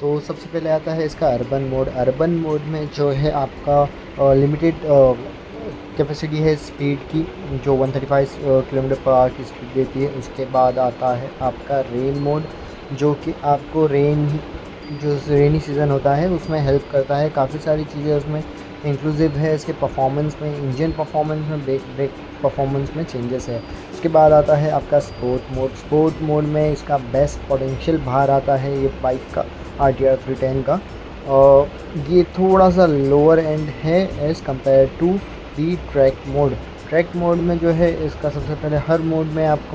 तो सबसे पहले आता है इसका अर्बन मोड। अर्बन मोड में जो है आपका लिमिटेड कैपेसिटी है स्पीड की, जो 135 किलोमीटर पर आवर की स्पीड देती है। उसके बाद आता है आपका रेन मोड, जो कि आपको रेनी सीज़न होता है उसमें हेल्प करता है। काफ़ी सारी चीज़ें उसमें इंक्लूसिव है, इसके परफॉर्मेंस में, इंजन परफॉर्मेंस में, ब्रेक परफॉर्मेंस में चेंजेस है। उसके बाद आता है आपका स्पोर्ट मोड। स्पोर्ट मोड में इसका बेस्ट पोटेंशियल बाहर आता है ये बाइक का, RTR 310 का। ये थोड़ा सा लोअर एंड है as compare to the track mode. Track mode में जो है इसका सबसे पहले हर मोड में आपको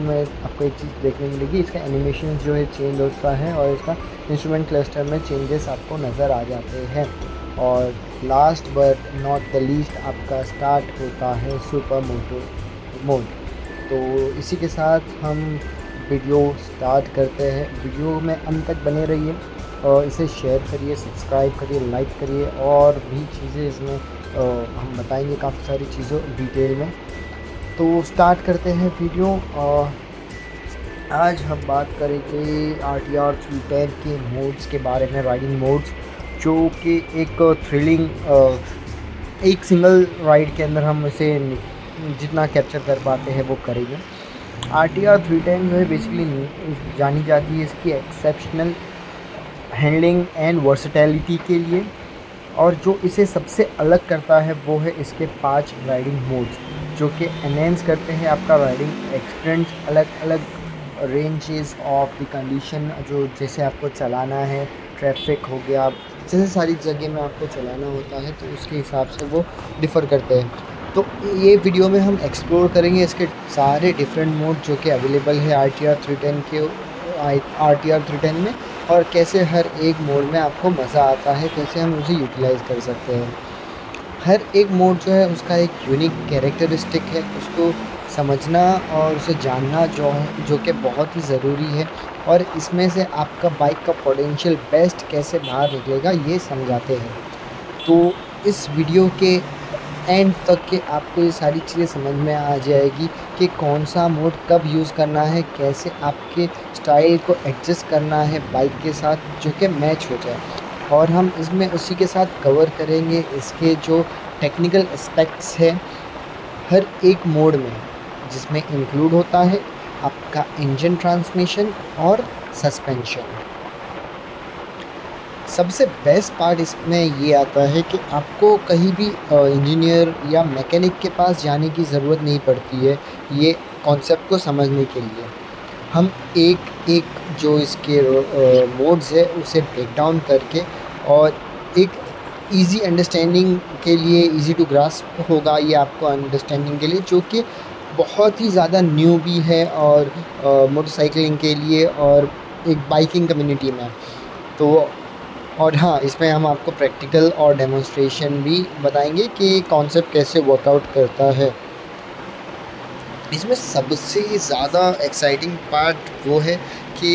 एक चीज़ देखने मिलेगी, इसका एनिमेशन जो है चेंज होता है और इसका इंस्ट्रूमेंट क्लस्टर में चेंजेस आपको नज़र आ जाते हैं। और last but not the least आपका स्टार्ट होता है सुपर मोटो मोड। तो इसी के साथ हम वीडियो स्टार्ट करते हैं। वीडियो में अंत तक बने रहिए और इसे शेयर करिए, सब्सक्राइब करिए, लाइक करिए और भी चीज़ें इसमें हम बताएंगे काफ़ी सारी चीज़ों डिटेल में। तो स्टार्ट करते हैं वीडियो। आज हम बात करेंगे RTR 310 के मोड्स के बारे में, राइडिंग मोड्स, जो कि एक थ्रिलिंग एक सिंगल राइड के अंदर हम इसे जितना कैप्चर कर पाते हैं वो करेंगे। RTR 310 जो है बेसिकली जानी जाती है इसकी एक्सेप्शनल हैंडलिंग एंड वर्सेटैलिटी के लिए, और जो इसे सबसे अलग करता है वो है इसके 5 राइडिंग मोड्स, जो कि एनहेंस करते हैं आपका राइडिंग एक्सपीरियंस। अलग अलग रेंजेस ऑफ द कंडीशन, जो जैसे आपको चलाना है, ट्रैफिक हो गया, जैसे सारी जगह में आपको चलाना होता है तो उसके हिसाब से वो डिफ़र करते हैं। तो ये वीडियो में हम एक्सप्लोर करेंगे इसके सारे डिफरेंट मोड जो कि अवेलेबल है RTR 310 में, और कैसे हर एक मोड में आपको मज़ा आता है, कैसे हम उसे यूटिलाइज़ कर सकते हैं। हर एक मोड जो है उसका एक यूनिक कैरेक्टरिस्टिक है, उसको समझना और उसे जानना जो कि बहुत ही ज़रूरी है, और इसमें से आपका बाइक का पोटेंशियल बेस्ट कैसे बाहर निकलेगा ये समझाते हैं। तो इस वीडियो के एंड तक के आपको ये सारी चीज़ें समझ में आ जाएगी कि कौन सा मोड कब यूज़ करना है, कैसे आपके स्टाइल को एडजस्ट करना है बाइक के साथ जो कि मैच हो जाए। और हम इसमें उसी के साथ कवर करेंगे इसके जो टेक्निकल एस्पेक्ट्स है हर एक मोड में, जिसमें इंक्लूड होता है आपका इंजन, ट्रांसमिशन और सस्पेंशन। सबसे बेस्ट पार्ट इसमें ये आता है कि आपको कहीं भी इंजीनियर या मैकेनिक के पास जाने की ज़रूरत नहीं पड़ती है ये कॉन्सेप्ट को समझने के लिए। हम एक एक जो इसके मोड्स है उसे ब्रेक डाउन करके और एक इजी अंडरस्टैंडिंग के लिए, इजी टू ग्रास्प होगा ये आपको अंडरस्टैंडिंग के लिए, जो कि बहुत ही ज़्यादा न्यू भी है और मोटरसाइकिलिंग के लिए और एक बाइकिंग कम्युनिटी में। तो और हाँ, इसमें हम आपको प्रैक्टिकल और डेमोन्स्ट्रेशन भी बताएंगे कि कॉन्सेप्ट कैसे वर्कआउट करता है। इसमें सबसे ज़्यादा एक्साइटिंग पार्ट वो है कि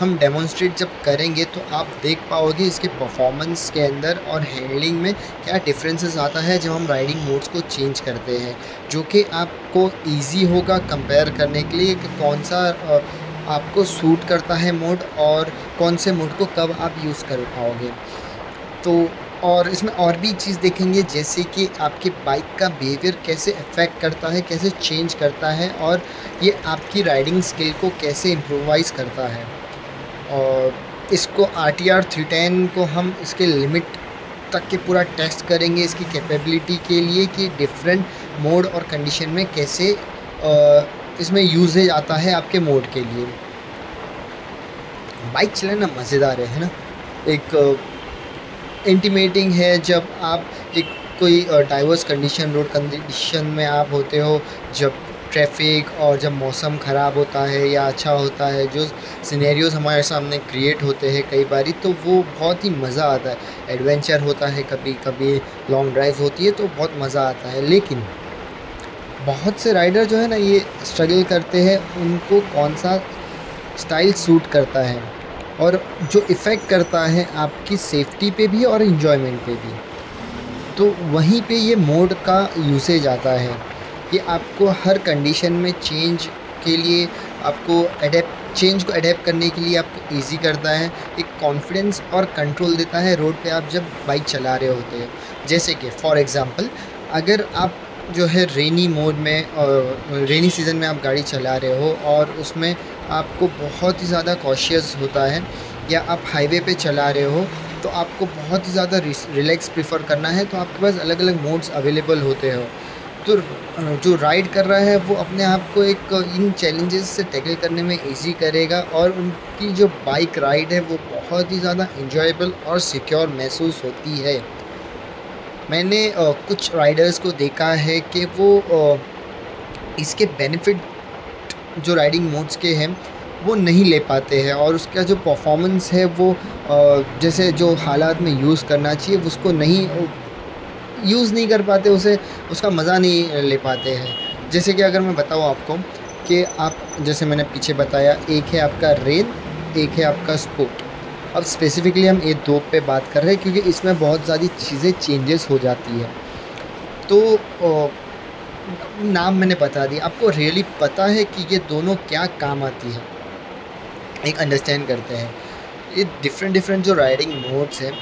हम डेमोन्स्ट्रेट जब करेंगे तो आप देख पाओगे इसके परफॉर्मेंस के अंदर और हैंडलिंग में क्या डिफरेंसेस आता है जब हम राइडिंग मोड्स को चेंज करते हैं, जो कि आपको इजी होगा कंपेयर करने के लिए कि कौन सा आपको सूट करता है मोड और कौन से मोड को कब आप यूज़ कर पाओगे। तो और इसमें और भी चीज़ देखेंगे जैसे कि आपकी बाइक का बिहेवियर कैसे अफेक्ट करता है, कैसे चेंज करता है, और ये आपकी राइडिंग स्किल को कैसे इम्प्रूवाइज़ करता है। और इसको RTR 310 को हम इसके लिमिट तक के पूरा टेस्ट करेंगे इसकी कैपेबिलिटी के लिए कि डिफरेंट मोड और कंडीशन में कैसे इसमें यूजेज आता है आपके मोड के लिए। बाइक चलाना मज़ेदार है ना, एक इंटीमेटिंग है जब आप एक कोई डाइवर्स कंडीशन, रोड कंडीशन में आप होते हो, जब ट्रैफिक और जब मौसम ख़राब होता है या अच्छा होता है, जो सिनेरियोज़ हमारे सामने क्रिएट होते हैं कई बारी, तो वो बहुत ही मज़ा आता है। एडवेंचर होता है, कभी कभी लॉन्ग ड्राइव होती है तो बहुत मज़ा आता है। लेकिन बहुत से राइडर जो है ना ये स्ट्रगल करते हैं, उनको कौन सा स्टाइल सूट करता है और जो इफ़ेक्ट करता है आपकी सेफ्टी पे भी और इन्जॉयमेंट पे भी। तो वहीं पे ये मोड का यूसेज आता है, ये आपको हर कंडीशन में चेंज के लिए आपको अडेप्ट चेंज को अडेप्ट करने के लिए आपको ईजी करता है, एक कॉन्फिडेंस और कंट्रोल देता है रोड पे आप जब बाइक चला रहे होते हैं। जैसे कि फॉर एग्ज़ाम्पल अगर आप जो है रेनी मोड में और रेनी सीज़न में आप गाड़ी चला रहे हो और उसमें आपको बहुत ही ज़्यादा कॉशियस होता है, या आप हाईवे पे चला रहे हो तो आपको बहुत ही ज़्यादा रिलैक्स प्रेफर करना है, तो आपके पास अलग अलग मोड्स अवेलेबल होते हो। तो जो राइड कर रहा है वो अपने आप को एक इन चैलेंजेस से टैकल करने में ईजी करेगा और उनकी जो बाइक राइड है वो बहुत ही ज़्यादा इंजॉयबल और सिक्योर महसूस होती है। मैंने कुछ राइडर्स को देखा है कि वो इसके बेनिफिट जो राइडिंग मोड्स के हैं वो नहीं ले पाते हैं और उसका जो परफॉर्मेंस है वो जैसे जो हालात में यूज़ करना चाहिए उसको नहीं यूज़ नहीं कर पाते, उसे उसका मज़ा नहीं ले पाते हैं। जैसे कि अगर मैं बताऊँ आपको कि आप जैसे मैंने पीछे बताया, एक है आपका रेल, एक है आपका स्पोर्ट। अब स्पेसिफ़िकली हम ये दो पे बात कर रहे हैं क्योंकि इसमें बहुत सारी चीज़ें चेंजेस हो जाती है। तो नाम मैंने बता दिया, आपको रियली पता है कि ये दोनों क्या काम आती है, एक अंडरस्टैंड करते हैं। ये डिफरेंट डिफरेंट जो राइडिंग मोड्स हैं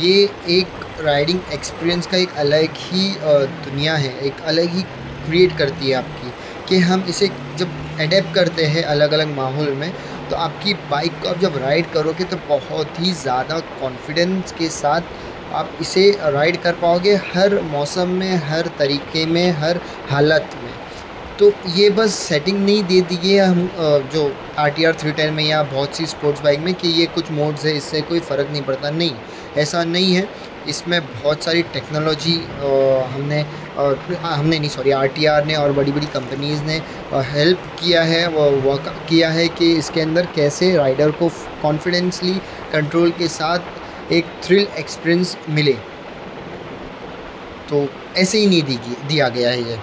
ये एक राइडिंग एक्सपीरियंस का एक अलग ही दुनिया है, एक अलग ही क्रिएट करती है आपकी, कि हम इसे जब एडेप्ट करते हैं अलग अलग माहौल में तो आपकी बाइक को आप जब राइड करोगे तो बहुत ही ज़्यादा कॉन्फिडेंस के साथ आप इसे राइड कर पाओगे, हर मौसम में, हर तरीके में, हर हालत में। तो ये बस सेटिंग नहीं दे दी है हम जो RTR 310 में या बहुत सी स्पोर्ट्स बाइक में कि ये कुछ मोड्स है इससे कोई फ़र्क नहीं पड़ता, नहीं, ऐसा नहीं है। इसमें बहुत सारी टेक्नोलॉजी हमने नहीं सॉरी RTR ने और बड़ी बड़ी कंपनीज़ ने हेल्प किया है, वर्क किया है कि इसके अंदर कैसे राइडर को कॉन्फिडेंसली कंट्रोल के साथ एक थ्रिल एक्सपीरियंस मिले, तो ऐसे ही नहीं दिया गया है ये।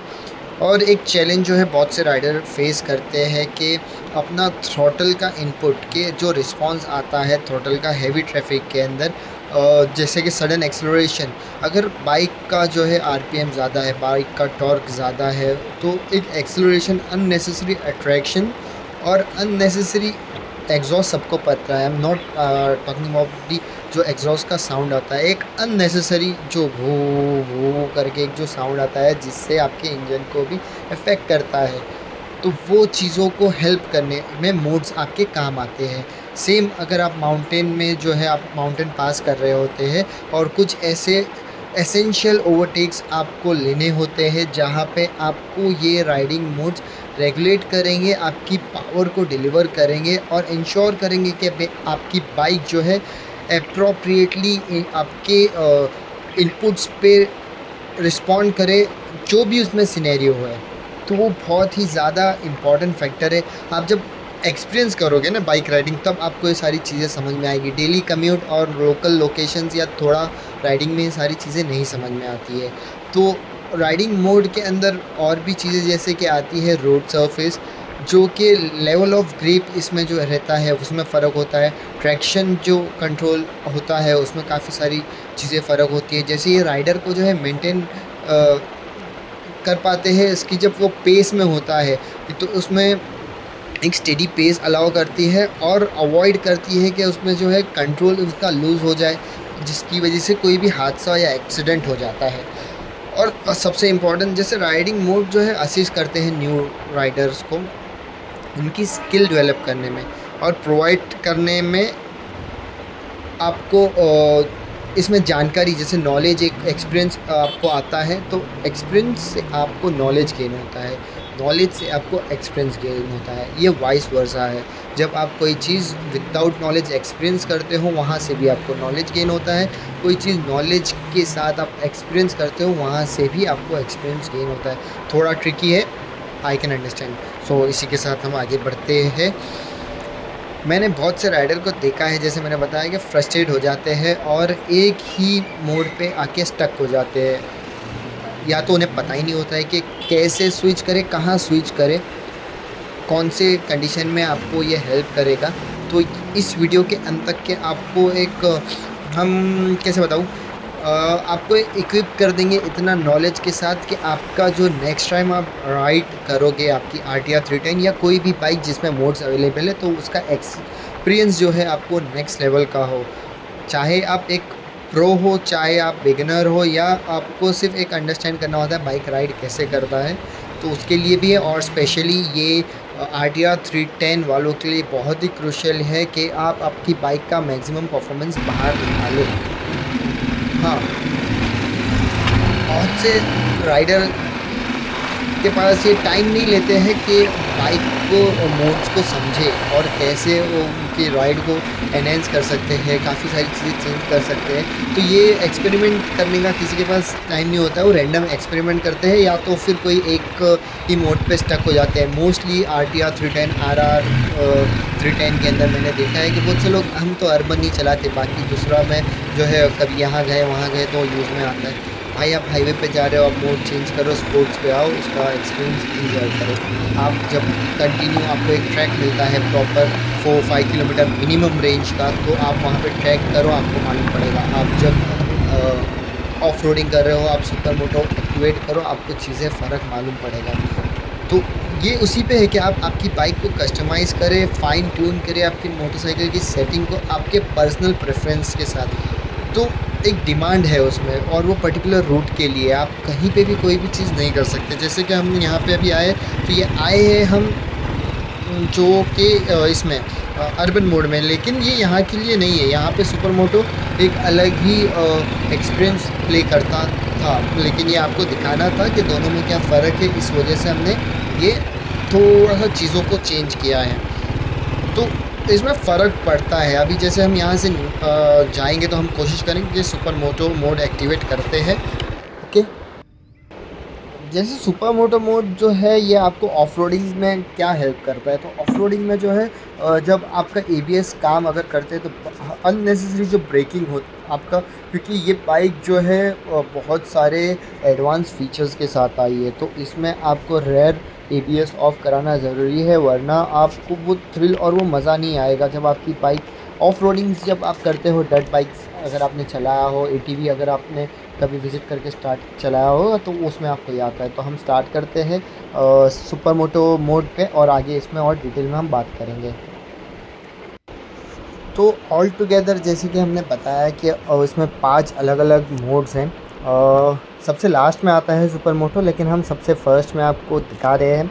और एक चैलेंज जो है बहुत से राइडर फेस करते हैं कि अपना थ्रॉटल का इनपुट के जो रिस्पांस आता है थ्रॉटल का हैवी ट्रैफिक के अंदर, जैसे कि सडन एक्सेलरेशन, अगर बाइक का जो है RPM ज़्यादा है, बाइक का टॉर्क ज़्यादा है, तो एक एक्सेलरेशन, अननेसेसरी अट्रैक्शन और अननेसेसरी एग्जॉस्ट, सबको पता है। I am not talking about the जो एग्जॉस्ट का साउंड आता है, एक अननेसेसरी जो वो करके एक जो साउंड आता है जिससे आपके इंजन को भी इफ़ेक्ट करता है, तो वो चीज़ों को हेल्प करने में मोड्स आपके काम आते हैं। सेम अगर आप माउंटेन में जो है आप माउंटेन पास कर रहे होते हैं और कुछ ऐसे एसेंशियल ओवरटेक्स आपको लेने होते हैं जहाँ पे आपको ये राइडिंग मोड्स रेगुलेट करेंगे, आपकी पावर को डिलीवर करेंगे और इंश्योर करेंगे कि आपकी बाइक जो है एप्रोप्रिएटली आपके इनपुट्स पे रिस्पॉन्ड करे जो भी उसमें सिनेरियो है। तो वो बहुत ही ज़्यादा इम्पॉर्टेंट फैक्टर है। आप जब एक्सपीरियंस करोगे ना बाइक राइडिंग तब आपको ये सारी चीज़ें समझ में आएगी। डेली कम्यूट और लोकल लोकेशंस या थोड़ा राइडिंग में ये सारी चीज़ें नहीं समझ में आती है। तो राइडिंग मोड के अंदर और भी चीज़ें जैसे कि आती है रोड सरफेस, जो कि लेवल ऑफ ग्रिप इसमें जो रहता है उसमें फ़र्क होता है, ट्रैक्शन जो कंट्रोल होता है उसमें काफ़ी सारी चीज़ें फ़र्क होती है। जैसे ये राइडर को जो है मेंटेन कर पाते हैं इसकी, जब वो पेस में होता है तो उसमें एक स्टेडी पेस अलाउ करती है और अवॉइड करती है कि उसमें जो है कंट्रोल उसका लूज़ हो जाए जिसकी वजह से कोई भी हादसा या एक्सीडेंट हो जाता है। और सबसे इम्पॉर्टेंट जैसे राइडिंग मोड जो है असिस्ट करते हैं न्यू राइडर्स को उनकी स्किल डेवलप करने में और प्रोवाइड करने में आपको इसमें जानकारी जैसे नॉलेज, एक एक्सपीरियंस आपको आता है तो एक्सपीरियंस से आपको नॉलेज गेन होता है, नॉलेज से आपको एक्सपीरियंस गेन होता है, ये वाइस वर्सा है। जब आप कोई चीज़ विदाउट नॉलेज एक्सपीरियंस करते हो वहाँ से भी आपको नॉलेज गेन होता है, कोई चीज़ नॉलेज के साथ आप एक्सपीरियंस करते हो वहाँ से भी आपको एक्सपीरियंस गेन होता है। थोड़ा ट्रिकी है, आई कैन अंडरस्टैंड। सो इसी के साथ हम आगे बढ़ते हैं। मैंने बहुत से राइडर को देखा है जैसे मैंने बताया कि फ्रस्ट्रेट हो जाते हैं और एक ही मोड पे आके स्टक हो जाते हैं, या तो उन्हें पता ही नहीं होता है कि कैसे स्विच करें, कहाँ स्विच करें, कौन से कंडीशन में आपको ये हेल्प करेगा। तो इस वीडियो के अंत तक के आपको एक हम कैसे बताऊँ आपको इक्विप कर देंगे इतना नॉलेज के साथ कि आपका जो नेक्स्ट टाइम आप राइड करोगे आपकी RTR 310 या कोई भी बाइक जिसमें मोड्स अवेलेबल है तो उसका एक्सपीरियंस जो है आपको नेक्स्ट लेवल का हो। चाहे आप एक प्रो हो, चाहे आप बिगिनर हो, या आपको सिर्फ एक अंडरस्टैंड करना होता है बाइक राइड कैसे करता है, तो उसके लिए भी है। और स्पेशली ये RTR 310 वालों के लिए बहुत ही क्रूशियल है कि आप आपकी बाइक का मैक्सिमम परफॉर्मेंस बाहर निकालो। हाँ, बहुत से राइडर के पास ये टाइम नहीं लेते हैं कि बाइक को मोड्स को समझे और कैसे वो उनकी राइड को एनहेंस कर सकते हैं, काफ़ी सारी चीज़ें चेंज कर सकते हैं। तो ये एक्सपेरिमेंट करने का किसी के पास टाइम नहीं होता है, वो रैंडम एक्सपेरिमेंट करते हैं या तो फिर कोई एक ही मोड पे स्टक हो जाते हैं। मोस्टली RTR 310 RR 310 के अंदर मैंने देखा है कि बहुत से लोग, हम तो अर्बन ही चलाते, बाकी दूसरा में जो है कभी यहाँ गए वहाँ गए तो यूज़ में आता है। भाई आप हाईवे पे जा रहे हो, आप मोड चेंज करो, स्पोर्ट्स पे आओ, उसका एक्सपीरियंस इंजॉय करो। आप जब कंटिन्यू आपको एक ट्रैक मिलता है प्रॉपर 4-5 किलोमीटर मिनिमम रेंज का, तो आप वहाँ पे ट्रैक करो, आपको मालूम पड़ेगा। आप जब ऑफ रोडिंग कर रहे हो, आप सुपर मोटो एक्टिवेट करो, आपको चीज़ें फ़र्क मालूम पड़ेगा। तो ये उसी पे है कि आप आपकी बाइक को कस्टमाइज़ करें, फ़ाइन ट्यून करें, आपकी मोटरसाइकिल की सेटिंग को आपके पर्सनल प्रेफरेंस के साथ। तो एक डिमांड है उसमें, और वो पर्टिकुलर रूट के लिए आप कहीं पे भी कोई भी चीज़ नहीं कर सकते। जैसे कि हम यहाँ पे अभी आए, तो ये आए हैं हम जो कि इसमें अर्बन मोड में, लेकिन ये यहाँ के लिए नहीं है। यहाँ पे सुपर मोटो एक अलग ही एक्सपीरियंस प्ले करता था, लेकिन ये आपको दिखाना था कि दोनों में क्या फ़र्क है, इस वजह से हमने ये थोड़ा सा चीज़ों को चेंज किया है। तो इसमें फ़र्क पड़ता है। अभी जैसे हम यहाँ से जाएंगे तो हम कोशिश करेंगे कि सुपर मोटो मोड एक्टिवेट करते हैं। ओके, जैसे सुपर मोटो मोड जो है ये आपको ऑफ रोडिंग में क्या हेल्प करता है, तो ऑफ रोडिंग में जो है जब आपका ABS काम अगर करते हैं तो अननेसेसरी जो ब्रेकिंग हो आपका, क्योंकि ये बाइक जो है बहुत सारे एडवांस फीचर्स के साथ आई है, तो इसमें आपको रेयर ABS ऑफ़ कराना ज़रूरी है, वरना आपको वो थ्रिल और वो मज़ा नहीं आएगा। जब आपकी बाइक ऑफ रोडिंग्स जब आप करते हो, डर्ट बाइक्स अगर आपने चलाया हो, ATV अगर आपने कभी विज़िट करके स्टार्ट चलाया हो, तो उसमें आपको याद आता है। तो हम स्टार्ट करते हैं सुपर मोटो मोड पे, और आगे इसमें और डिटेल में हम बात करेंगे। तो ऑल टुगेदर जैसे कि हमने बताया कि इसमें 5 अलग अलग मोड्स हैं। सबसे लास्ट में आता है सुपर मोटो, लेकिन हम सबसे फ़र्स्ट में आपको दिखा रहे हैं,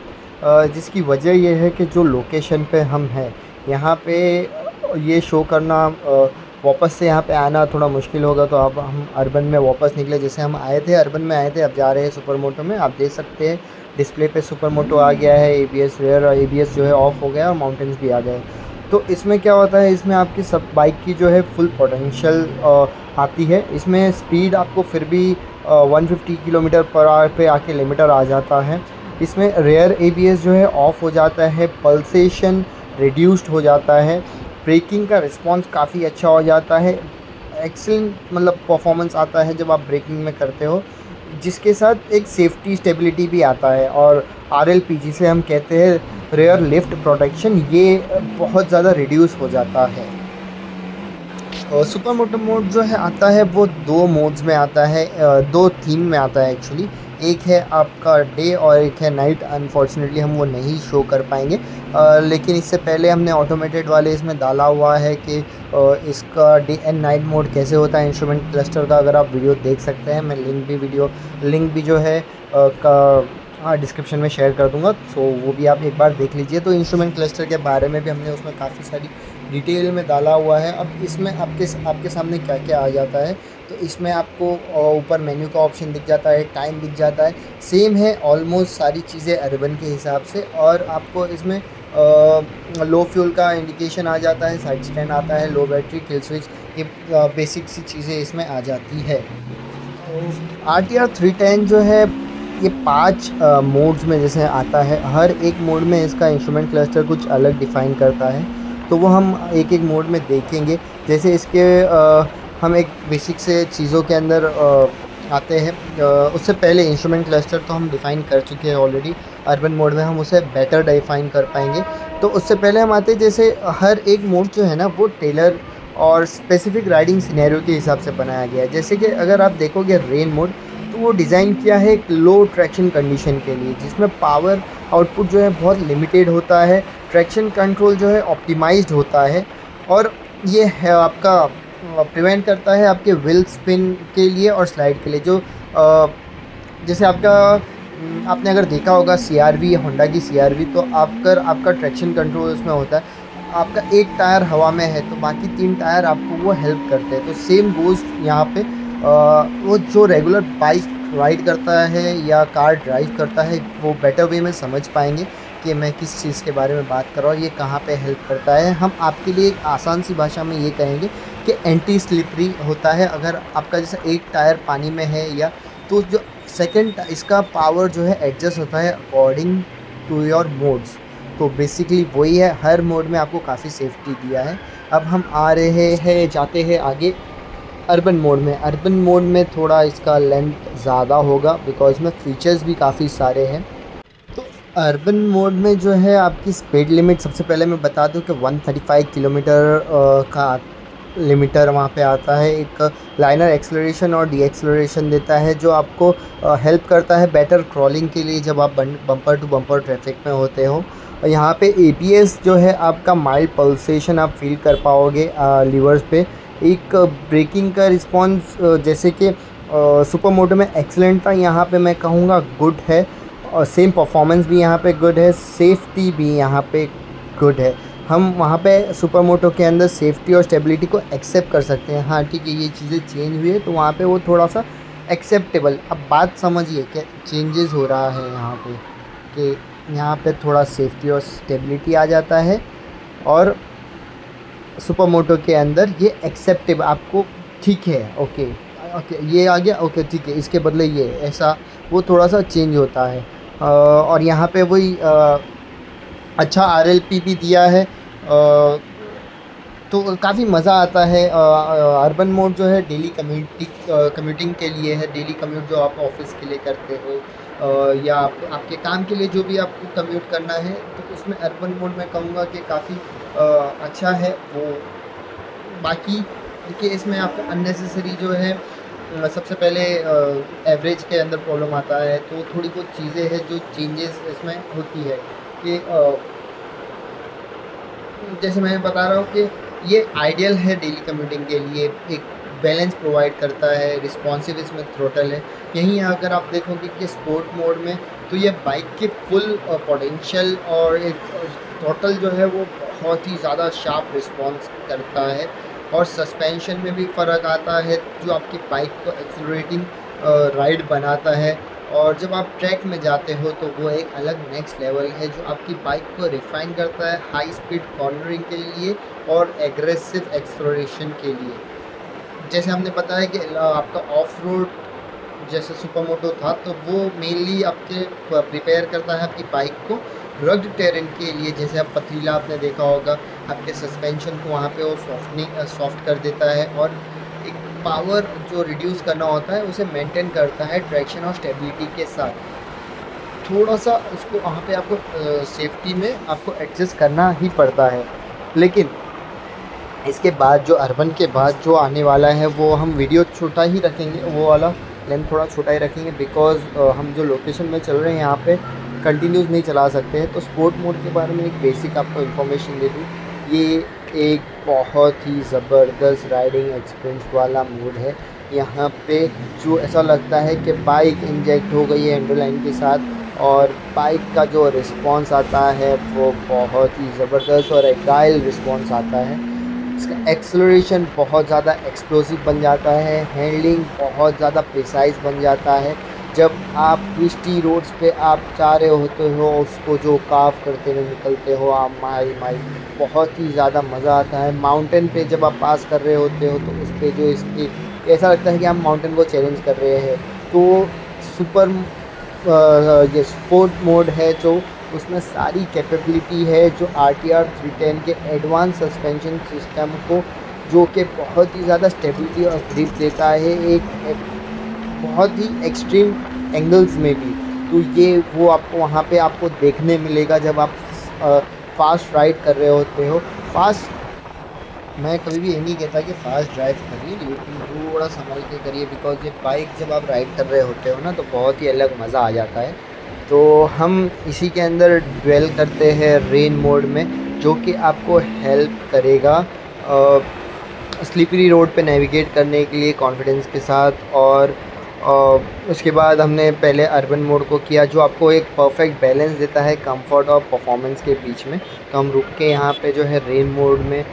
जिसकी वजह यह है कि जो लोकेशन पे हम हैं यहाँ पे ये शो करना, वापस से यहाँ पे आना थोड़ा मुश्किल होगा। तो अब हम अर्बन में वापस निकले, जैसे हम आए थे अर्बन में आए थे, अब जा रहे हैं सुपर मोटो में। आप देख सकते हैं डिस्प्ले पे सुपर मोटो आ गया है, ABS रेयर और ABS जो है ऑफ़ हो गया, और माउंटेन्स भी आ गए। तो इसमें क्या होता है, इसमें आपकी सब बाइक की जो है फुल पोटेंशियल आती है। इसमें स्पीड आपको फिर भी 150 किलोमीटर पर आवर पे आके लिमिटर आ जाता है। इसमें रेयर ABS जो है ऑफ हो जाता है, पल्सेशन रिड्यूस्ड हो जाता है, ब्रेकिंग का रिस्पॉन्स काफ़ी अच्छा हो जाता है, एक्सेलेंट मतलब परफॉर्मेंस आता है जब आप ब्रेकिंग में करते हो, जिसके साथ एक सेफ्टी स्टेबिलिटी भी आता है। और RLP जिसे हम कहते हैं रेयर लिफ्ट प्रोटेक्शन, ये बहुत ज़्यादा रिड्यूस हो जाता है। और सुपर मोटो मोड जो है आता है वो 2 मोड्स में आता है, 2 थीम में आता है एक्चुअली। एक है आपका डे और एक है नाइट। अनफॉर्चुनेटली हम वो नहीं शो कर पाएंगे, लेकिन इससे पहले हमने ऑटोमेटेड वाले इसमें डाला हुआ है कि इसका डे एंड नाइट मोड कैसे होता है इंस्ट्रूमेंट क्लस्टर का। अगर आप वीडियो देख सकते हैं, मैं लिंक भी जो है डिस्क्रिप्शन में शेयर कर दूंगा, तो वो भी आप एक बार देख लीजिए। तो इंस्ट्रूमेंट क्लस्टर के बारे में भी हमने उसमें काफ़ी सारी डिटेल में डाला हुआ है। अब इसमें आपके सामने क्या क्या आ जाता है, तो इसमें आपको ऊपर मेन्यू का ऑप्शन दिख जाता है, टाइम दिख जाता है, सेम है ऑलमोस्ट सारी चीज़ें अर्बन के हिसाब से। और आपको इसमें लो फ्यूल का इंडिकेशन आ जाता है, साइड स्टैंड आता है, लो बैटरी, किल स्विच, ये बेसिक सी चीज़ें इसमें आ जाती है। RTR 310 जो है ये 5 मोड्स में जैसे आता है, हर एक मोड में इसका इंस्ट्रूमेंट क्लस्टर कुछ अलग डिफ़ाइन करता है, तो वो हम एक एक मोड में देखेंगे। जैसे इसके हम एक बेसिक से चीज़ों के अंदर आते हैं। उससे पहले इंस्ट्रूमेंट क्लस्टर तो हम डिफ़ाइन कर चुके हैं ऑलरेडी, अर्बन मोड में हम उसे बेटर डिफ़ाइन कर पाएंगे। तो उससे पहले हम आते हैं, जैसे हर एक मोड जो है ना वो टेलर और स्पेसिफिक राइडिंग सिनेरियो के हिसाब से बनाया गया है। जैसे कि अगर आप देखोगे रेन मोड, तो वो डिज़ाइन किया है एक लो ट्रैक्शन कंडीशन के लिए, जिसमें पावर आउटपुट जो है बहुत लिमिटेड होता है, ट्रैक्शन कंट्रोल जो है ऑप्टिमाइज्ड होता है, और ये है आपका प्रिवेंट करता है आपके व्हील स्पिन के लिए और स्लाइड के लिए। जो जैसे आपने अगर देखा होगा CRV, होंडा की CRV, तो आपका ट्रैक्शन कंट्रोल उसमें होता है। आपका एक टायर हवा में है तो बाकी तीन टायर आपको वो हेल्प करते हैं। तो सेम गोज यहाँ पे वो जो रेगुलर बाइक राइड करता है या कार ड्राइव करता है वो बेटर वे में समझ पाएंगे कि मैं किस चीज़ के बारे में बात कर रहा हूँ, ये कहाँ पे हेल्प करता है। हम आपके लिए एक आसान सी भाषा में ये कहेंगे कि एंटी स्लिपरी होता है। अगर आपका जैसे एक टायर पानी में है या तो जो सेकेंड इसका पावर जो है एडजस्ट होता है अकॉर्डिंग टू योर मोड्स। तो बेसिकली वही है, हर मोड में आपको काफ़ी सेफ्टी दिया है। अब हम आ रहे हैं जाते हैं आगे अर्बन मोड में। अर्बन मोड में थोड़ा इसका लेंथ ज़्यादा होगा बिकॉज में फीचर्स भी काफ़ी सारे हैं। तो अर्बन मोड में जो है आपकी स्पीड लिमिट सबसे पहले मैं बता दूं कि 135 किलोमीटर का लिमिटर वहाँ पे आता है। एक लाइनर एक्सेलरेशन और डी एक्सेलरेशन देता है जो आपको हेल्प करता है बेटर क्रॉलिंग के लिए जब आप बम्पर टू बम्पर ट्रैफिक में होते हो। और यहाँ पे ABS जो है आपका माइल्ड पल्सेशन आप फील कर पाओगे लीवर्स पे। एक ब्रेकिंग का रिस्पॉन्स जैसे कि सुपर मोटो में एक्सीलेंट था, यहाँ पे मैं कहूँगा गुड है, और सेम परफॉर्मेंस भी यहाँ पे गुड है, सेफ्टी भी यहाँ पे गुड है। हम वहाँ पे सुपर मोटो के अंदर सेफ्टी और स्टेबिलिटी को एक्सेप्ट कर सकते हैं। हाँ ठीक है, ये चीज़ें चेंज हुई है तो वहाँ पर वो थोड़ा सा एक्सेप्टेबल। अब बात समझिए कि चेंजेस हो रहा है यहाँ पर कि यहाँ पे थोड़ा सेफ्टी और स्टेबिलिटी आ जाता है और सुपर मोटो के अंदर ये एक्सेप्टेबल आपको ठीक है ओके ये आ गया ओके ठीक है, इसके बदले ये ऐसा वो थोड़ा सा चेंज होता है। और यहाँ पे वही अच्छा RLP भी दिया है तो काफ़ी मज़ा आता है। अर्बन मोड जो है डेली कम्यूटिंग के लिए है। डेली कम्यूट जो आप ऑफिस के लिए करते हो या आपके काम के लिए जो भी आपको कम्यूट करना है तो उसमें अर्बन मोड में कहूँगा कि काफ़ी अच्छा है वो। बाकी देखिए इसमें आपको अननेसेसरी जो है सबसे पहले एवरेज के अंदर प्रॉब्लम आता है। तो थोड़ी बहुत चीज़ें हैं जो चेंजेस इसमें होती है कि जैसे मैं बता रहा हूँ कि ये आइडियल है डेली कम्यूटिंग के लिए, एक बैलेंस प्रोवाइड करता है, रिस्पॉन्सिव इसमें थ्रोटल है। यहीं अगर आप देखोगे कि स्पोर्ट मोड में तो ये बाइक के फुल पोटेंशियल और एक थ्रोटल जो है वो बहुत ही ज़्यादा शार्प रिस्पॉन्स करता है। और सस्पेंशन में भी फ़र्क आता है जो आपकी बाइक को एक्सेलरेटिंग राइड बनाता है। और जब आप ट्रैक में जाते हो तो वो एक अलग नेक्स्ट लेवल है जो आपकी बाइक को रिफाइन करता है हाई स्पीड कॉर्नरिंग के लिए और एग्रेसिव एक्सेलरेशन के लिए। जैसे हमने बताया कि आपका ऑफ रोड जैसे सुपर मोटो था तो वो मेनली आपके प्रिपेयर करता है आपकी बाइक को रग्ड टेरेन के लिए। जैसे आप पथरीला आपने देखा होगा, आपके सस्पेंशन को वहाँ पे वो सॉफ्ट कर देता है और एक पावर जो रिड्यूस करना होता है उसे मेंटेन करता है ट्रैक्शन और स्टेबिलिटी के साथ। थोड़ा सा उसको वहाँ पे आपको सेफ्टी में आपको एडजस्ट करना ही पड़ता है। लेकिन इसके बाद जो अर्बन के बाद जो आने वाला है वो हम वीडियो छोटा ही रखेंगे, वो वाला लेंथ थोड़ा छोटा ही रखेंगे बिकॉज हम जो लोकेशन में चल रहे हैं यहाँ पे कंटिन्यूस नहीं चला सकते हैं। तो स्पोर्ट मोड के बारे में एक बेसिक आपको इन्फॉर्मेशन दे दूँ, ये एक बहुत ही ज़बरदस्त राइडिंग एक्सपीरियंस वाला मोड है। यहाँ पे जो ऐसा लगता है कि बाइक इंजेक्ट हो गई है हैंडल के साथ और बाइक का जो रिस्पॉन्स आता है वो बहुत ही ज़बरदस्त और एग्जाइल रिस्पॉन्स आता है। इसका एक्सेलरेशन बहुत ज़्यादा एक्सप्लोसिव बन जाता है, हैंडलिंग बहुत ज़्यादा प्रिसाइज बन जाता है। जब आप ट्विस्टी रोड्स पे आप जा रहे होते हो उसको जो काफ करते हुए निकलते हो आप माइल बहुत ही ज़्यादा मज़ा आता है। माउंटेन पे जब आप पास कर रहे होते हो तो उस पर जो इसकी ऐसा लगता है कि आप माउंटेन को चैलेंज कर रहे हैं। तो ये स्पोर्ट मोड है जो उसमें सारी कैपेबिलिटी है जो RTR 310 के एडवांस सस्पेंशन सिस्टम को जो कि बहुत ही ज़्यादा स्टेबिलिटी और ग्रिप देता है एक बहुत ही एक्सट्रीम एंगल्स में भी। तो ये वो आपको वहाँ पे आपको देखने मिलेगा जब आप फास्ट राइड कर रहे होते हो। फास्ट मैं कभी भी ये नहीं कहता कि फ़ास्ट ड्राइव करिए, लेकिन थोड़ा संभल के करिए, बिकॉज ये बाइक जब आप राइड कर रहे होते हो ना तो बहुत ही अलग मज़ा आ जाता है। तो हम इसी के अंदर ड्वेल करते हैं रेन मोड में, जो कि आपको हेल्प करेगा स्लिपरी रोड पे नेविगेट करने के लिए कॉन्फिडेंस के साथ। और उसके बाद हमने पहले अर्बन मोड को किया, जो आपको एक परफेक्ट बैलेंस देता है कंफर्ट और परफॉर्मेंस के बीच में। तो हम रुक के यहाँ पे जो है रेन मोड में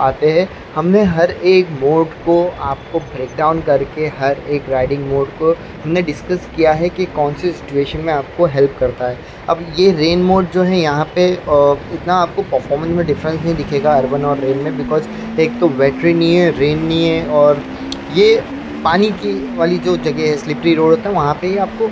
आते हैं। हमने हर एक मोड को आपको ब्रेक डाउन करके हर एक राइडिंग मोड को हमने डिस्कस किया है कि कौन से सिचुएशन में आपको हेल्प करता है। अब ये रेन मोड जो है यहाँ पे इतना आपको परफॉर्मेंस में डिफरेंस नहीं दिखेगा अर्बन और रेन में, बिकॉज एक तो वेटरी नहीं है, रेन नहीं है, और ये पानी की वाली जो जगह है स्लिपरी रोड होता है वहाँ पे ही आपको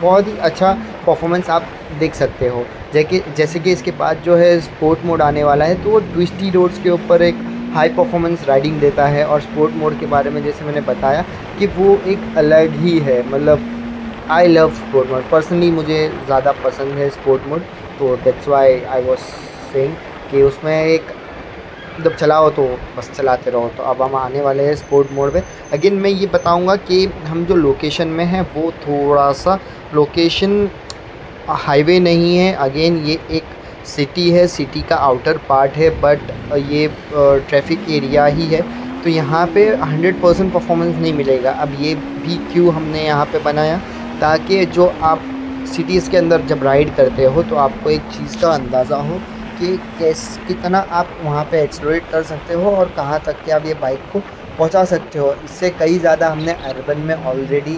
बहुत ही अच्छा परफॉर्मेंस आप देख सकते हो। जैसे कि इसके बाद जो है स्पोर्ट मोड आने वाला है, तो वो ट्विस्टी रोड्स के ऊपर एक हाई परफॉर्मेंस राइडिंग देता है। और स्पोर्ट मोड के बारे में जैसे मैंने बताया कि वो एक अलग ही है, मतलब I love sport mode, personally मुझे ज़्यादा पसंद है स्पोर्ट मोड। तो that's why I was saying कि उसमें एक जब चलाओ तो बस चलाते रहो। तो अब हम आने वाले हैं स्पोर्ट मोड पे। अगेन मैं ये बताऊंगा कि हम जो लोकेशन में हैं वो थोड़ा सा लोकेशन हाईवे नहीं है, अगेन ये एक सिटी है, सिटी का आउटर पार्ट है, बट ये ट्रैफिक एरिया ही है। तो यहाँ पे 100% परफॉर्मेंस नहीं मिलेगा। अब ये भी क्यों हमने यहाँ पे बनाया, ताकि जो आप सिटीज़ के अंदर जब राइड करते हो तो आपको एक चीज़ का अंदाज़ा हो कि कितना आप वहाँ पे एक्सप्लोरेट कर सकते हो और कहाँ तक कि आप ये बाइक को पहुँचा सकते हो। इससे कई ज़्यादा हमने अर्बन में ऑलरेडी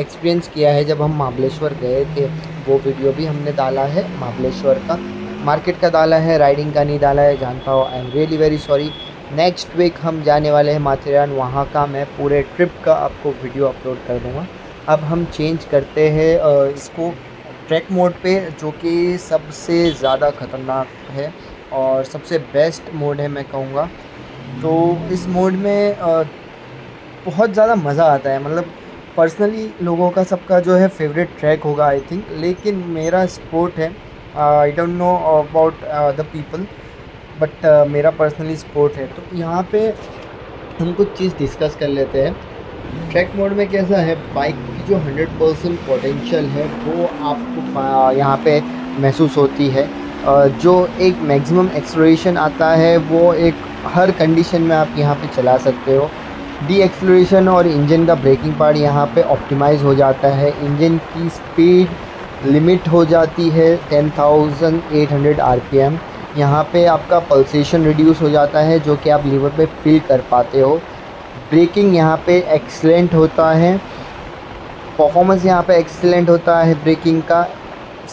एक्सपीरियंस किया है। जब हम महाबलेश्वर गए थे वो वीडियो भी हमने डाला है, महाबलेश्वर का मार्केट का डाला है, राइडिंग का नहीं डाला है, जानता हो, I am really very sorry. Next week हम जाने वाले हैं माथेरान, वहाँ का मैं पूरे ट्रिप का आपको वीडियो अपलोड कर दूँगा। अब हम चेंज करते हैं इसको ट्रैक मोड पे, जो कि सबसे ज़्यादा ख़तरनाक है और सबसे बेस्ट मोड है मैं कहूँगा। तो इस मोड में बहुत ज़्यादा मज़ा आता है, मतलब पर्सनली लोगों का सबका जो है फेवरेट ट्रैक होगा आई थिंक, लेकिन मेरा स्पोर्ट है, I don't know about the people, but मेरा पर्सनली स्पोर्ट है। तो यहाँ पे हम कुछ चीज़ डिस्कस कर लेते हैं। ट्रैक मोड में कैसा है, बाइक की जो 100% पोटेंशियल है वो आपको यहाँ पे महसूस होती है। जो एक मैक्सिमम एक्सप्लोरेशन आता है वो एक हर कंडीशन में आप यहाँ पे चला सकते हो। डी एक्सप्लोरेशन और इंजन का ब्रेकिंग पार्ट यहाँ पे ऑप्टिमाइज़ हो जाता है। इंजन की स्पीड लिमिट हो जाती है 10,800 RPM। यहाँ पे आपका पल्सेशन रिड्यूस हो जाता है, जो कि आप लीवर पे फील कर पाते हो। ब्रेकिंग यहाँ पे एक्सीलेंट होता है, परफॉर्मेंस यहाँ पे एक्सीलेंट होता है ब्रेकिंग का।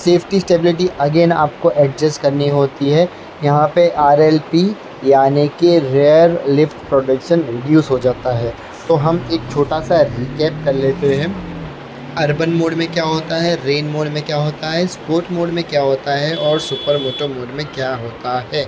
सेफ्टी स्टेबिलिटी अगेन आपको एडजस्ट करनी होती है, यहाँ पे RLP यानी कि रेयर लिफ्ट प्रोटेक्शन रिड्यूस हो जाता है। तो हम एक छोटा सा रिकैप कर लेते हैं। अर्बन मोड में क्या होता है, रेन मोड में क्या होता है, स्पोर्ट मोड में क्या होता है, और सुपर मोटो मोड में क्या होता है।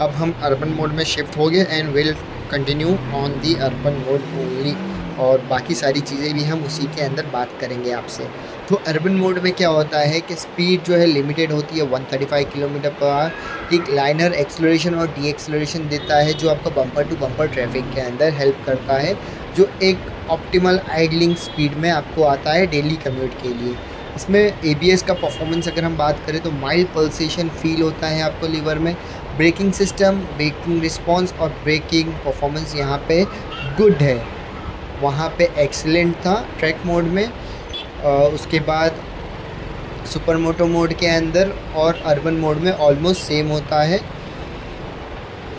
अब हम अर्बन मोड में शिफ्ट हो गए and will continue on the urban mode only, और बाकी सारी चीज़ें भी हम उसी के अंदर बात करेंगे आपसे। तो अर्बन मोड में क्या होता है कि स्पीड जो है लिमिटेड होती है 135 km/h। एक लाइनर एक्सलोरेशन और डी एक्सलोरेशन देता है, जो आपको बम्पर टू बम्पर ट्रैफिक के अंदर हेल्प करता है, जो एक ऑप्टिमल आइडलिंग स्पीड में आपको आता है डेली कम्यूट के लिए। इसमें ABS का परफॉर्मेंस अगर हम बात करें तो माइल्ड पल्सेशन फील होता है आपको लीवर में। ब्रेकिंग सिस्टम, ब्रेकिंग रिस्पांस और ब्रेकिंग परफॉर्मेंस यहाँ पे गुड है, वहाँ पे एक्सीलेंट था ट्रैक मोड में। उसके बाद सुपर मोटो मोड के अंदर और अर्बन मोड में ऑलमोस्ट सेम होता है।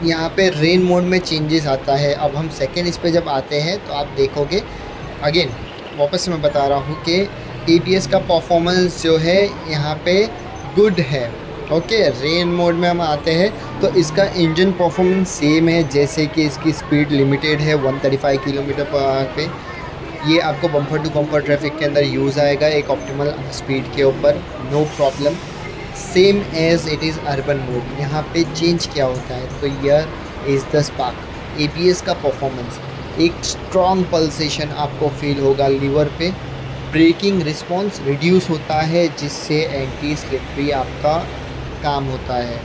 यहाँ पे रेन मोड में चेंजेस आता है। अब हम सेकेंड इस पे जब आते हैं तो आप देखोगे, अगेन वापस मैं बता रहा हूँ कि ABS का परफॉर्मेंस जो है यहाँ पे गुड है। ओके, रेन मोड में हम आते हैं तो इसका इंजन परफॉर्मेंस सेम है, जैसे कि इसकी स्पीड लिमिटेड है 135 km/h पे। ये आपको बम्पर टू बम्पर ट्रैफिक के अंदर यूज़ आएगा एक ऑप्टिमल स्पीड के ऊपर, no problem, same as it is urban mode. यहाँ पे चेंज क्या होता है तो here is the spark. ABS का परफॉर्मेंस, एक स्ट्रॉन्ग पल्सेशन आपको फील होगा लीवर पे। ब्रेकिंग रिस्पॉन्स रिड्यूस होता है, जिससे एंटी स्लिपरी आपका काम होता है।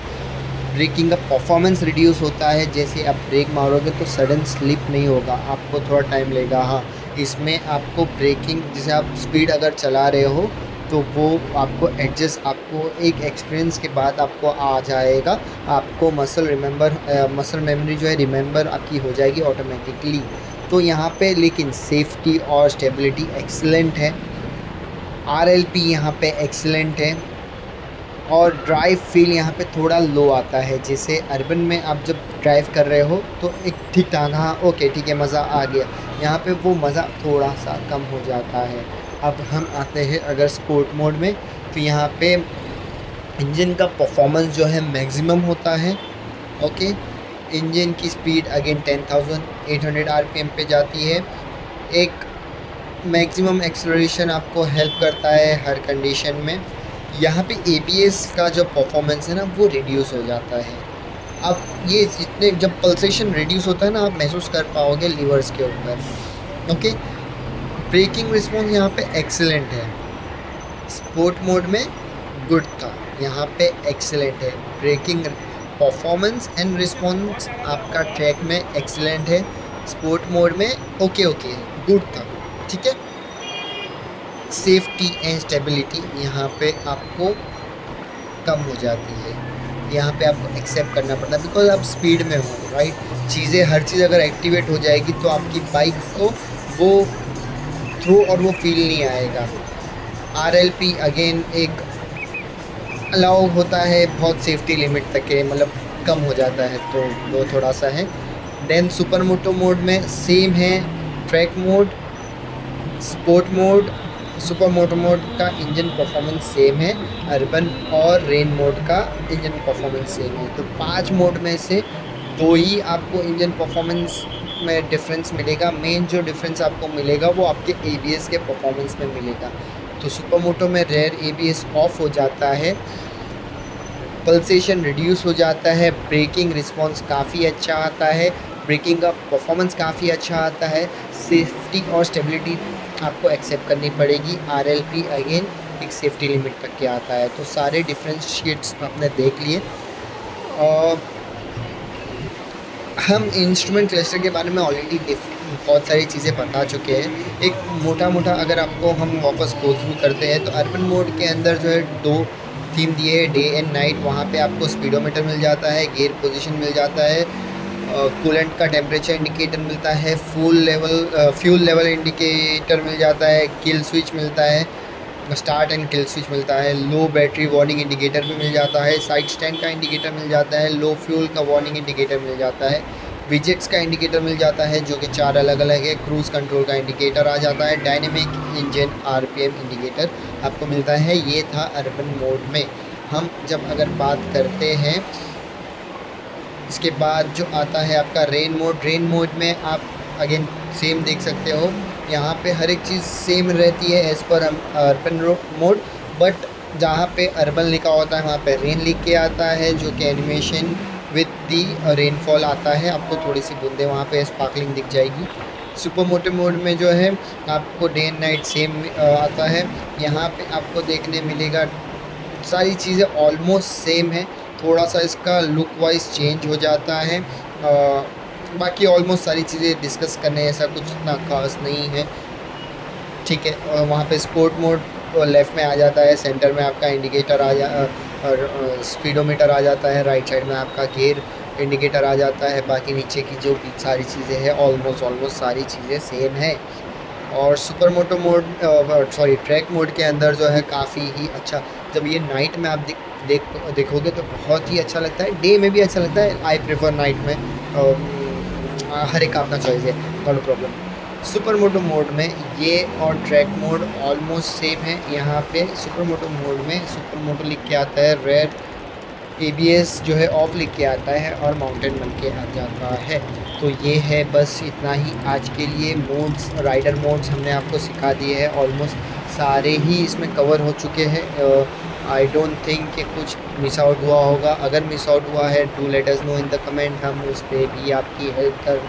ब्रेकिंग का परफॉर्मेंस रिड्यूस होता है। जैसे आप ब्रेक मारोगे तो सडन स्लिप नहीं होगा, आपको थोड़ा टाइम लगेगा। हाँ, इसमें आपको ब्रेकिंग, जैसे आप स्पीड अगर चला रहे हो तो वो आपको एडजस्ट, आपको एक एक्सपीरियंस के बाद आपको आ जाएगा। आपको मसल मेमोरी जो है रिमेंबर आपकी हो जाएगी ऑटोमेटिकली। तो यहाँ पे लेकिन सेफ्टी और स्टेबिलिटी एक्सीलेंट है, आरएलपी यहाँ पे एक्सीलेंट है और ड्राइव फील यहाँ पे थोड़ा लो आता है। जैसे अर्बन में आप जब ड्राइव कर रहे हो तो एक ठीक ठाक, हाँ ओके ठीक है, मज़ा आ गया। यहाँ पे वो मज़ा थोड़ा सा कम हो जाता है। अब हम आते हैं अगर स्पोर्ट मोड में, तो यहाँ पे इंजन का परफॉर्मेंस जो है मैक्सिमम होता है। ओके, इंजन की स्पीड अगेन 10,800 आरपीएम पे जाती है। एक मैक्सिमम एक्सेलरेशन आपको हेल्प करता है हर कंडीशन में। यहाँ पे एबीएस का जो परफॉर्मेंस है ना वो रिड्यूस हो जाता है। अब ये जितने जब पल्सेशन रिड्यूस होता है ना, आप महसूस कर पाओगे लीवर्स के ऊपर। ओके, ब्रेकिंग रिस्पॉन्स यहाँ पे एक्सीलेंट है। स्पोर्ट मोड में गुड था, यहाँ पे एक्सीलेंट है। ब्रेकिंग परफॉर्मेंस एंड रिस्पॉन्स आपका ट्रैक में एक्सीलेंट है, स्पोर्ट मोड में ओके ओके गुड था, ठीक है। सेफ्टी एंड स्टेबिलिटी यहाँ पे आपको कम हो जाती है, यहाँ पे आपको एक्सेप्ट करना पड़ता है बिकॉज आप स्पीड में हो, राइट। चीज़ें, हर चीज़ अगर एक्टिवेट हो जाएगी तो आपकी बाइक को वो थ्रो और वो फील नहीं आएगा। आरएलपी अगेन एक अलाउ होता है बहुत सेफ्टी लिमिट तक के, मतलब कम हो जाता है, तो वो थोड़ा सा है। देन सुपर मोटो मोड में सेम है, track mode, sport mode, super moto mode का इंजन परफॉर्मेंस सेम है, अर्बन और रेन मोड का इंजन परफॉर्मेंस सेम है। तो 5 मोड में से 2 ही आपको इंजन परफॉर्मेंस में डिफरेंस मिलेगा। मेन जो डिफरेंस आपको मिलेगा वो आपके एबीएस के परफॉर्मेंस में मिलेगा। तो सुपर मोटो में रेयर एबीएस ऑफ हो जाता है, पल्सेशन रिड्यूस हो जाता है, ब्रेकिंग रिस्पॉन्स काफ़ी अच्छा आता है, ब्रेकिंग का परफॉर्मेंस काफ़ी अच्छा आता है। सेफ्टी और स्टेबिलिटी आपको एक्सेप्ट करनी पड़ेगी। आरएलपी अगेन एक सेफ्टी लिमिट तक के आता है। तो सारे डिफरेंशिएट्स आपने देख लिए। और हम इंस्ट्रूमेंट क्लस्टर के बारे में ऑलरेडी बहुत सारी चीज़ें बता चुके हैं। एक मोटा अगर आपको हम वापस गो थ्रू करते हैं तो अर्बन मोड के अंदर जो है 2 थीम दिए हैं, डे एंड नाइट। वहाँ पे आपको स्पीडोमीटर मिल जाता है, गियर पोजीशन मिल जाता है, कूलेंट का टेम्परेचर इंडिकेटर मिलता है, फ्यूल लेवल इंडिकेटर मिल जाता है, किल स्विच मिलता है, स्टार्ट एंड किल स्विच मिलता है, लो बैटरी वार्निंग इंडिकेटर भी मिल जाता है, साइड स्टैंड का इंडिकेटर मिल जाता है, लो फ्यूल का वार्निंग इंडिकेटर मिल जाता है, विजेट्स का इंडिकेटर मिल जाता है जो कि 4 अलग अलग है, क्रूज़ कंट्रोल का इंडिकेटर आ जाता है, डायनेमिक इंजन आरपीएम इंडिकेटर आपको मिलता है। ये था अर्बन मोड में। हम जब अगर बात करते हैं इसके बाद जो आता है आपका रेन मोड। रेन मोड में आप अगेन सेम देख सकते हो, यहाँ पे हर एक चीज़ सेम रहती है as per urban mode, but जहाँ पे अर्बन लिखा होता है वहाँ पे रेन लिख के आता है, जो कि एनिमेशन विद दी रेनफॉल आता है। आपको थोड़ी सी बूंदें वहाँ पे स्पार्कलिंग दिख जाएगी। सुपर मोटो मोड में जो है आपको डे एंड नाइट सेम आता है। यहाँ पे आपको देखने मिलेगा सारी चीज़ें ऑलमोस्ट सेम है, थोड़ा सा इसका लुक वाइज चेंज हो जाता है। बाकी ऑलमोस्ट सारी चीज़ें डिस्कस करने ऐसा कुछ इतना खास नहीं है, ठीक है। और वहाँ पे स्पोर्ट मोड लेफ़्ट में आ जाता है, सेंटर में आपका इंडिकेटर आ जा और स्पीडोमीटर आ जाता है, राइट साइड में आपका गियर इंडिकेटर आ जाता है। बाकी नीचे की जो सारी चीज़ें हैं ऑलमोस्ट सारी चीज़ें सेम है। और super moto mode track mode के अंदर जो है काफ़ी ही अच्छा, जब ये नाइट में आप देखोगे तो बहुत ही अच्छा लगता है। डे में भी अच्छा लगता है, आई प्रेफर नाइट में। हर एक आपका चॉइस है, no problem. Super moto mode में ये और ट्रैक मोड ऑलमोस्ट सेम है। यहाँ पे सुपर मोटो मोड में सुपर मोटो लिख के आता है, रेड एबीएस जो है ऑफ लिख के आता है और माउंटेन बन के आ जाता है। तो ये है बस इतना ही आज के लिए। मोड्स, राइडर मोड्स हमने आपको सिखा दिए हैं, ऑलमोस्ट सारे ही इसमें कवर हो चुके हैं। आई डोंट थिंक कि कुछ मिस आउट हुआ होगा। अगर मिस आउट हुआ है do let us know in the comment, हम उस पर भी आपकी हेल्प कर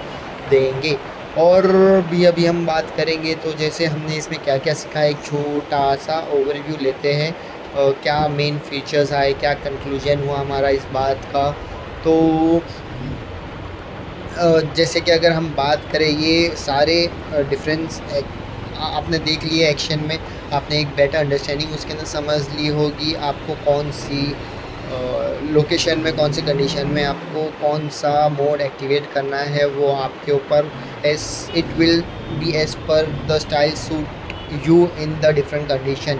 देंगे। और भी अभी हम बात करेंगे तो जैसे हमने इसमें क्या क्या सीखा, एक छोटा सा ओवरव्यू लेते हैं। क्या मेन फीचर्स आए, क्या कंक्लूजन हुआ हमारा इस बात का, तो जैसे कि अगर हम बात करें, ये सारे डिफरेंस आपने देख लिए एक्शन में, आपने एक बेटर अंडरस्टैंडिंग उसके अंदर समझ ली होगी आपको कौन सी लोकेशन में, कौन सी कंडीशन में आपको कौन सा मोड एक्टिवेट करना है, वो आपके ऊपर as it will be as per the style suit you in the different condition.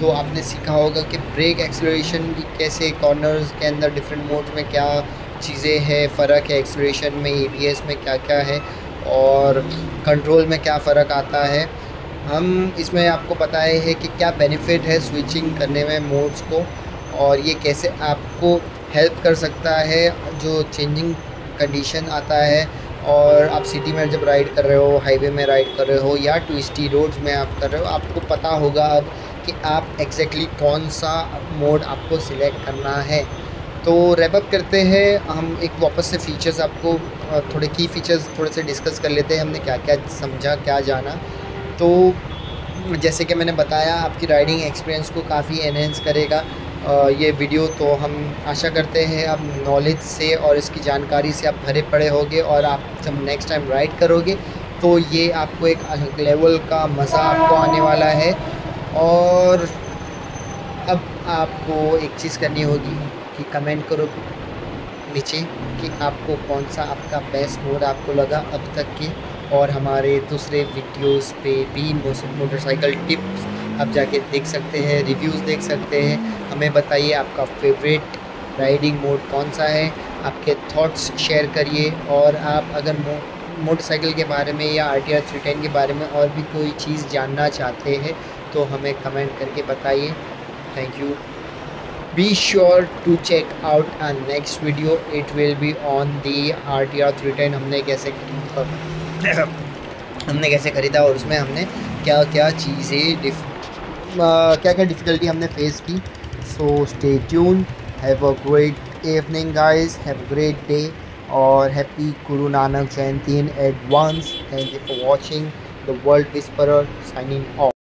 तो आपने सीखा होगा कि ब्रेक एक्सेलरेशन भी कैसे, कॉर्नर्स के अंदर डिफरेंट मोड में क्या चीज़ें हैं, फ़र्क है, एक्सेलरेशन में एबीएस में क्या क्या है और कंट्रोल में क्या फ़र्क आता है। हम इसमें आपको बताए हैं कि क्या बेनिफिट है स्विचिंग करने में मोड्स को और ये कैसे आपको हेल्प कर सकता है जो चेंजिंग कंडीशन आता है और आप सिटी में जब राइड कर रहे हो, हाईवे में राइड कर रहे हो या ट्विस्टी रोड्स में आप कर रहे हो, आपको पता होगा अब कि आप एग्जैक्टली कौन सा मोड आपको सिलेक्ट करना है। तो रैपअप करते हैं हम, एक वापस से फ़ीचर्स आपको थोड़े की फ़ीचर्स थोड़े से डिस्कस कर लेते हैं, हमने क्या क्या समझा, क्या जाना। तो जैसे कि मैंने बताया, आपकी राइडिंग एक्सपीरियंस को काफ़ी एनहेंस करेगा ये वीडियो। तो हम आशा करते हैं आप नॉलेज से और इसकी जानकारी से आप भरे पड़े होंगे और आप जब नेक्स्ट टाइम राइड करोगे तो ये आपको एक अलग लेवल का मज़ा आपको आने वाला है। और अब आपको एक चीज़ करनी होगी कि कमेंट करो नीचे कि आपको कौन सा आपका बेस्ट मोड आपको लगा अब तक के, और हमारे दूसरे वीडियोस पे भी मोटरसाइकिल टिप्स आप जाके देख सकते हैं, रिव्यूज़ देख सकते हैं। हमें बताइए आपका फेवरेट राइडिंग मोड कौन सा है, आपके थॉट्स शेयर करिए। और आप अगर मोटरसाइकिल के बारे में या RTR 310 के बारे में और भी कोई चीज़ जानना चाहते हैं तो हमें कमेंट करके बताइए। Thank you. Be sure to check out our next video. It will be on the RTR 310 हमने कैसे ख़रीदा और उसमें हमने क्या क्या चीज़ें क्या डिफ़िकल्टी हमने फेस की। So stay tune, have a great evening guys, have a great day और happy Guru Nanak Jayanti in advance. Thank you for watching The World Whisperer, signing off.